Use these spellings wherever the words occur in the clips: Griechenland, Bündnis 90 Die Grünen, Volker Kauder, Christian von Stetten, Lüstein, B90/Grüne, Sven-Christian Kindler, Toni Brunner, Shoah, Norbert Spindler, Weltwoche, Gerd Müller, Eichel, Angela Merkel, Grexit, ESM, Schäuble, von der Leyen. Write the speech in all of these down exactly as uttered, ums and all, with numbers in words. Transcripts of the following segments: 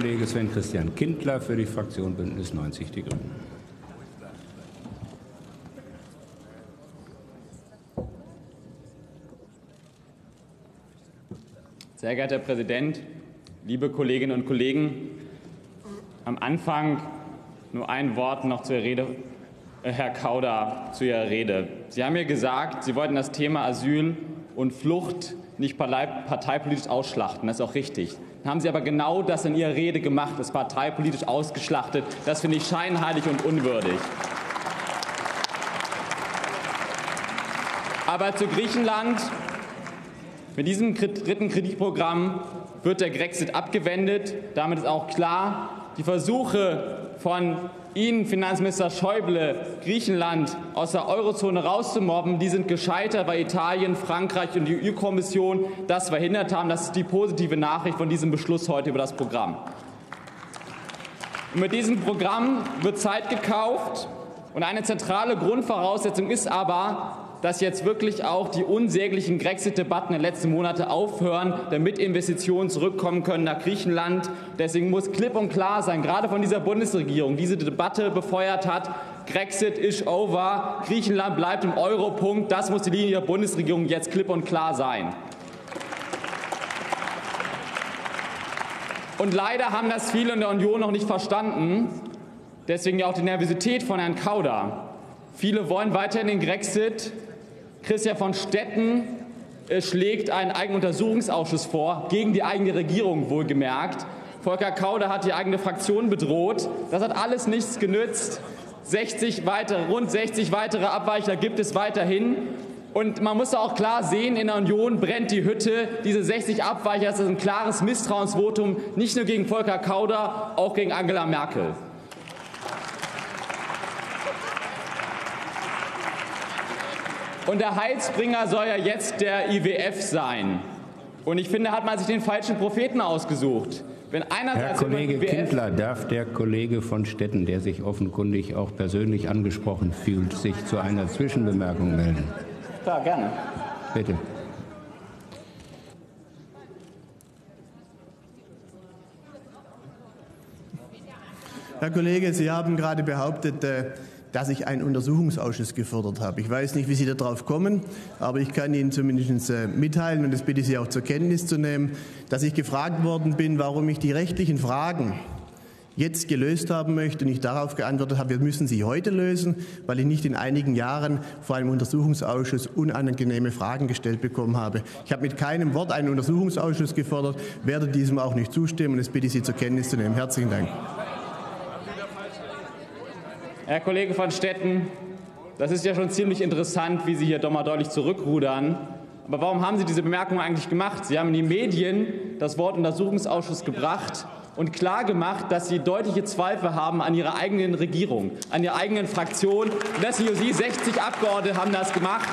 Kollege Sven-Christian Kindler für die Fraktion Bündnis neunzig Die Grünen. Sehr geehrter Herr Präsident, liebe Kolleginnen und Kollegen! Am Anfang nur ein Wort noch zur Rede, Herr Kauder, zu Ihrer Rede. Sie haben mir gesagt, Sie wollten das Thema Asyl und Flucht nicht parteipolitisch ausschlachten. Das ist auch richtig. Dann haben Sie aber genau das in Ihrer Rede gemacht, das parteipolitisch ausgeschlachtet. Das finde ich scheinheilig und unwürdig. Aber zu Griechenland. Mit diesem dritten Kreditprogramm wird der Grexit abgewendet. Damit ist auch klar, die Versuche von Ihnen, Finanzminister Schäuble, Griechenland aus der Eurozone rauszumobben, die sind gescheitert, weil Italien, Frankreich und die E U-Kommission das verhindert haben. Das ist die positive Nachricht von diesem Beschluss heute über das Programm. Und mit diesem Programm wird Zeit gekauft. Und eine zentrale Grundvoraussetzung ist aber, dass jetzt wirklich auch die unsäglichen Grexit-Debatten der letzten Monate aufhören, damit Investitionen zurückkommen können nach Griechenland. Deswegen muss klipp und klar sein, gerade von dieser Bundesregierung, die diese Debatte befeuert hat, Grexit is over, Griechenland bleibt im Euro-Punkt. Das muss die Linie der Bundesregierung jetzt klipp und klar sein. Und leider haben das viele in der Union noch nicht verstanden, deswegen ja auch die Nervosität von Herrn Kauder. Viele wollen weiterhin den Grexit. Christian von Stetten schlägt einen eigenen Untersuchungsausschuss vor, gegen die eigene Regierung wohlgemerkt. Volker Kauder hat die eigene Fraktion bedroht. Das hat alles nichts genützt. sechzig weitere, rund sechzig weitere Abweichler gibt es weiterhin. Und man muss auch klar sehen, in der Union brennt die Hütte. Diese sechzig Abweichler, das ist ein klares Misstrauensvotum, nicht nur gegen Volker Kauder, auch gegen Angela Merkel. Und der Heilsbringer soll ja jetzt der I W F sein. Und ich finde, hat man sich den falschen Propheten ausgesucht. Wenn Herr Kollege Kindler, darf der Kollege von Stetten, der sich offenkundig auch persönlich angesprochen fühlt, sich zu einer Zwischenbemerkung melden? Klar, gerne. Bitte. Herr Kollege, Sie haben gerade behauptet, dass ich einen Untersuchungsausschuss gefordert habe. Ich weiß nicht, wie Sie darauf kommen, aber ich kann Ihnen zumindest mitteilen, und das bitte ich Sie auch zur Kenntnis zu nehmen, dass ich gefragt worden bin, warum ich die rechtlichen Fragen jetzt gelöst haben möchte und ich darauf geantwortet habe, wir müssen sie heute lösen, weil ich nicht in einigen Jahren vor einem Untersuchungsausschuss unangenehme Fragen gestellt bekommen habe. Ich habe mit keinem Wort einen Untersuchungsausschuss gefordert, werde diesem auch nicht zustimmen, und das bitte ich Sie zur Kenntnis zu nehmen. Herzlichen Dank. Herr Kollege von Stetten, das ist ja schon ziemlich interessant, wie Sie hier doch mal deutlich zurückrudern. Aber warum haben Sie diese Bemerkung eigentlich gemacht? Sie haben in die Medien das Wort Untersuchungsausschuss gebracht und klargemacht, dass Sie deutliche Zweifel haben an Ihrer eigenen Regierung, an Ihrer eigenen Fraktion. Und das sind Sie, sechzig Abgeordnete haben das gemacht.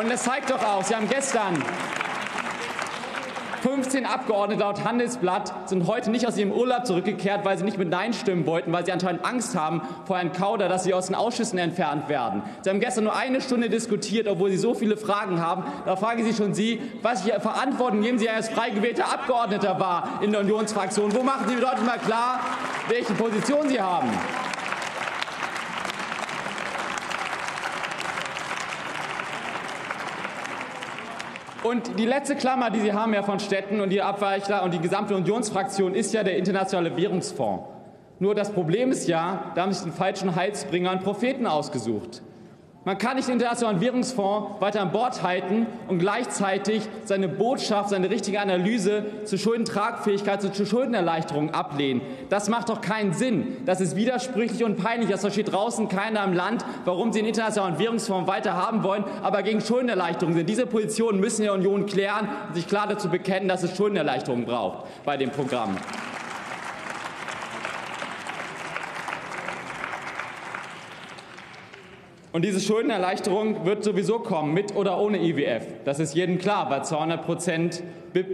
Und das zeigt doch auch, Sie haben gestern fünfzehn Abgeordnete laut Handelsblatt sind heute nicht aus ihrem Urlaub zurückgekehrt, weil sie nicht mit Nein stimmen wollten, weil sie anscheinend Angst haben vor Herrn Kauder, dass sie aus den Ausschüssen entfernt werden. Sie haben gestern nur eine Stunde diskutiert, obwohl Sie so viele Fragen haben. Da frage ich Sie schon Sie, was Sie verantworten, nehmen Sie ja als frei gewählter Abgeordneter wahr in der Unionsfraktion. Wo machen Sie deutlich mal klar, welche Position Sie haben? Und die letzte Klammer, die Sie haben, Herr von Stetten, und die Abweichler und die gesamte Unionsfraktion, ist ja der Internationale Währungsfonds. Nur das Problem ist ja, da haben sich den falschen Heilsbringer und Propheten ausgesucht. Man kann nicht den Internationalen Währungsfonds weiter an Bord halten und gleichzeitig seine Botschaft, seine richtige Analyse zur Schuldentragfähigkeit und zur Schuldenerleichterung ablehnen. Das macht doch keinen Sinn. Das ist widersprüchlich und peinlich. Das versteht draußen keiner im Land, warum Sie den Internationalen Währungsfonds weiter haben wollen, aber gegen Schuldenerleichterung sind. Diese Positionen müssen in der Union klären und sich klar dazu bekennen, dass es Schuldenerleichterung braucht bei dem Programm. Und diese Schuldenerleichterung wird sowieso kommen, mit oder ohne I W F. Das ist jedem klar, weil zweihundert Prozent B I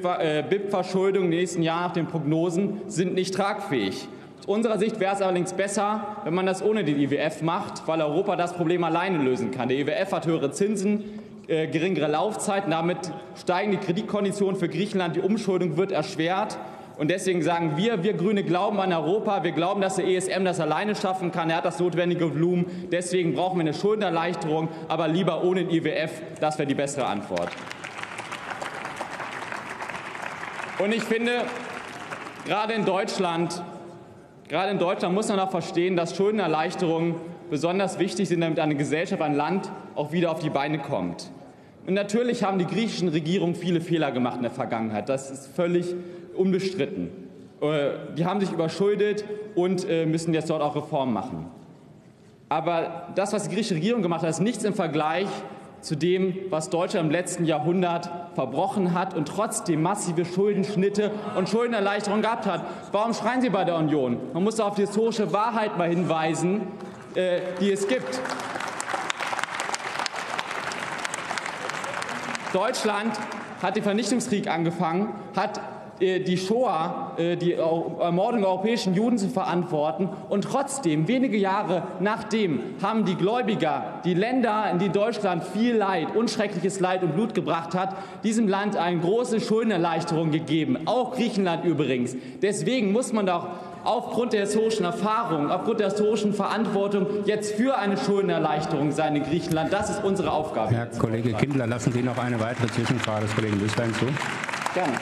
P-Verschuldung im nächsten Jahr nach den Prognosen sind nicht tragfähig. Aus unserer Sicht wäre es allerdings besser, wenn man das ohne den I W F macht, weil Europa das Problem alleine lösen kann. Der I W F hat höhere Zinsen, äh, geringere Laufzeiten, damit steigen die Kreditkonditionen für Griechenland, die Umschuldung wird erschwert. Und deswegen sagen wir, wir Grüne glauben an Europa, wir glauben, dass der E S M das alleine schaffen kann, er hat das notwendige Volumen, deswegen brauchen wir eine Schuldenerleichterung, aber lieber ohne den I W F, das wäre die bessere Antwort. Und ich finde, gerade in Deutschland, gerade in Deutschland muss man auch verstehen, dass Schuldenerleichterungen besonders wichtig sind, damit eine Gesellschaft, ein Land auch wieder auf die Beine kommt. Und natürlich haben die griechischen Regierungen viele Fehler gemacht in der Vergangenheit. Das ist völlig unbestritten. Die haben sich überschuldet und müssen jetzt dort auch Reformen machen. Aber das, was die griechische Regierung gemacht hat, ist nichts im Vergleich zu dem, was Deutschland im letzten Jahrhundert verbrochen hat und trotzdem massive Schuldenschnitte und Schuldenerleichterungen gehabt hat. Warum schreien Sie bei der Union? Man muss auf die historische Wahrheit mal hinweisen, die es gibt. Deutschland hat den Vernichtungskrieg angefangen, hat die Shoah, die Ermordung der europäischen Juden zu verantworten. Und trotzdem, wenige Jahre nachdem, haben die Gläubiger, die Länder, in die Deutschland viel Leid, unschreckliches Leid und Blut gebracht hat, diesem Land eine große Schuldenerleichterung gegeben, auch Griechenland übrigens. Deswegen muss man doch aufgrund der historischen Erfahrung, aufgrund der historischen Verantwortung jetzt für eine Schuldenerleichterung sein in Griechenland. Das ist unsere Aufgabe. Herr Kollege Kindler, lassen Sie noch eine weitere Zwischenfrage des Kollegen Lüstein zu. Gerne.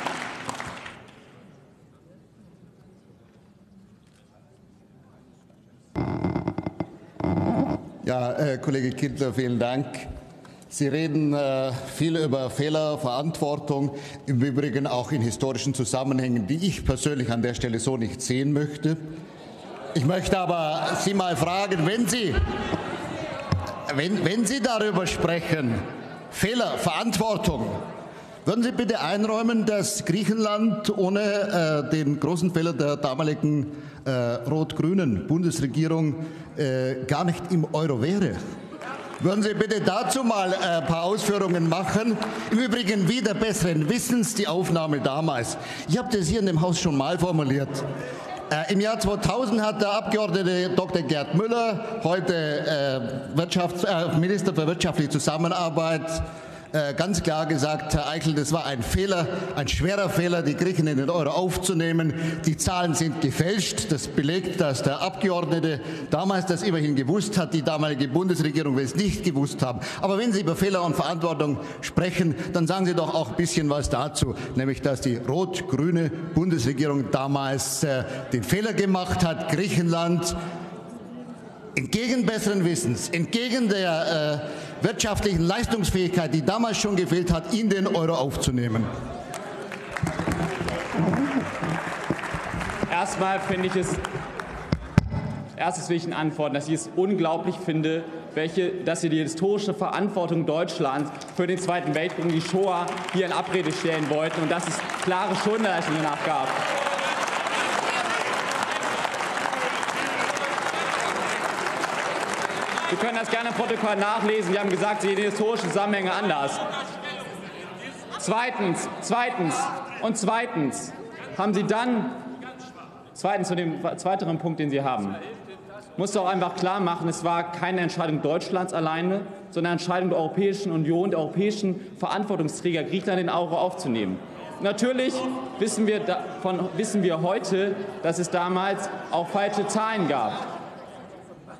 Ja, äh, Kollege Kindler, vielen Dank. Sie reden äh, viel über Fehler, Verantwortung, im Übrigen auch in historischen Zusammenhängen, die ich persönlich an der Stelle so nicht sehen möchte. Ich möchte aber Sie mal fragen, wenn Sie, wenn, wenn Sie darüber sprechen, Fehler, Verantwortung, würden Sie bitte einräumen, dass Griechenland ohne äh, den großen Fehler der damaligen äh, rot-grünen Bundesregierung äh, gar nicht im Euro wäre? Würden Sie bitte dazu mal ein paar Ausführungen machen? Im Übrigen wieder besseren Wissens die Aufnahme damals. Ich habe das hier in dem Haus schon mal formuliert. Äh, Im Jahr zweitausend hat der Abgeordnete Doktor Gerd Müller, heute äh, Wirtschafts-, äh, Minister für wirtschaftliche Zusammenarbeit, ganz klar gesagt, Herr Eichel, das war ein Fehler, ein schwerer Fehler, die Griechen in den Euro aufzunehmen. Die Zahlen sind gefälscht. Das belegt, dass der Abgeordnete damals das immerhin gewusst hat, die damalige Bundesregierung will es nicht gewusst haben. Aber wenn Sie über Fehler und Verantwortung sprechen, dann sagen Sie doch auch ein bisschen was dazu, nämlich dass die rot-grüne Bundesregierung damals äh, den Fehler gemacht hat, Griechenland entgegen besseren Wissens, entgegen der äh, wirtschaftlichen Leistungsfähigkeit, die damals schon gefehlt hat, in den Euro aufzunehmen. Erstmal finde ich es, erstes will ich Ihnen antworten, dass ich es unglaublich finde, welche, dass Sie die historische Verantwortung Deutschlands für den Zweiten Weltkrieg und die Shoah hier in Abrede stellen wollten und dass es klare Schuldenleistungen danach gab. Sie können das gerne im Protokoll nachlesen. Sie haben gesagt, Sie sehen die historischen Zusammenhänge anders. Zweitens, zweitens und zweitens haben Sie dann, zweitens zu dem zweiteren Punkt, den Sie haben, muss doch einfach klar machen, es war keine Entscheidung Deutschlands alleine, sondern eine Entscheidung der Europäischen Union, der europäischen Verantwortungsträger, Griechenland in den Euro aufzunehmen. Natürlich wissen wir, davon, wissen wir heute, dass es damals auch falsche Zahlen gab.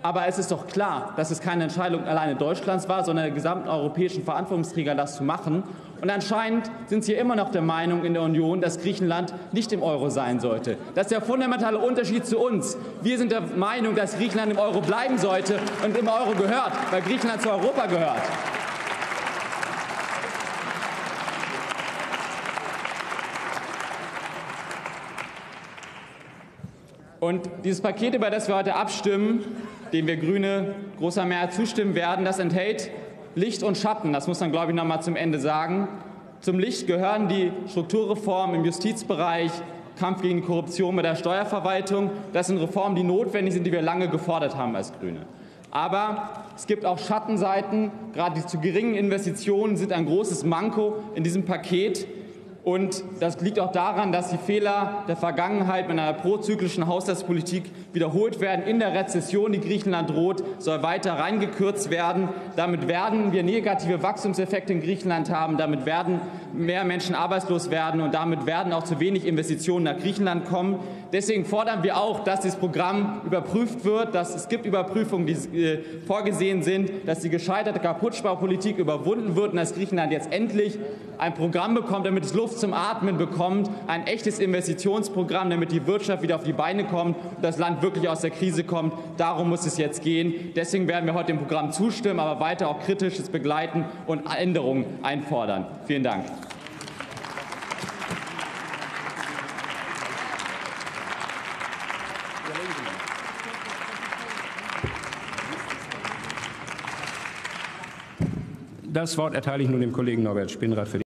Aber es ist doch klar, dass es keine Entscheidung alleine Deutschlands war, sondern der gesamten europäischen Verantwortungsträger, das zu machen. Und anscheinend sind Sie immer noch der Meinung in der Union, dass Griechenland nicht im Euro sein sollte. Das ist der fundamentale Unterschied zu uns. Wir sind der Meinung, dass Griechenland im Euro bleiben sollte und im Euro gehört, weil Griechenland zu Europa gehört. Und dieses Paket, über das wir heute abstimmen, dem wir Grüne großer Mehrheit zustimmen werden, das enthält Licht und Schatten. Das muss man, glaube ich, noch mal zum Ende sagen. Zum Licht gehören die Strukturreformen im Justizbereich, Kampf gegen Korruption bei der Steuerverwaltung. Das sind Reformen, die notwendig sind, die wir lange gefordert haben als Grüne. Aber es gibt auch Schattenseiten. Gerade die zu geringen Investitionen sind ein großes Manko in diesem Paket. Und das liegt auch daran, dass die Fehler der Vergangenheit mit einer prozyklischen Haushaltspolitik wiederholt werden. In der Rezession, die Griechenland droht, soll weiter reingekürzt werden. Damit werden wir negative Wachstumseffekte in Griechenland haben. Damit werden mehr Menschen arbeitslos werden. Und damit werden auch zu wenig Investitionen nach Griechenland kommen. Deswegen fordern wir auch, dass dieses Programm überprüft wird. Dass es gibt Überprüfungen, die vorgesehen sind, dass die gescheiterte Kaputtsparpolitik überwunden wird und dass Griechenland jetzt endlich ein Programm bekommt, damit es Luft zum Atmen bekommt, ein echtes Investitionsprogramm, damit die Wirtschaft wieder auf die Beine kommt und das Land wirklich aus der Krise kommt. Darum muss es jetzt gehen. Deswegen werden wir heute dem Programm zustimmen, aber weiter auch Kritisches begleiten und Änderungen einfordern. Vielen Dank. Das Wort erteile ich nun dem Kollegen Norbert Spindler für die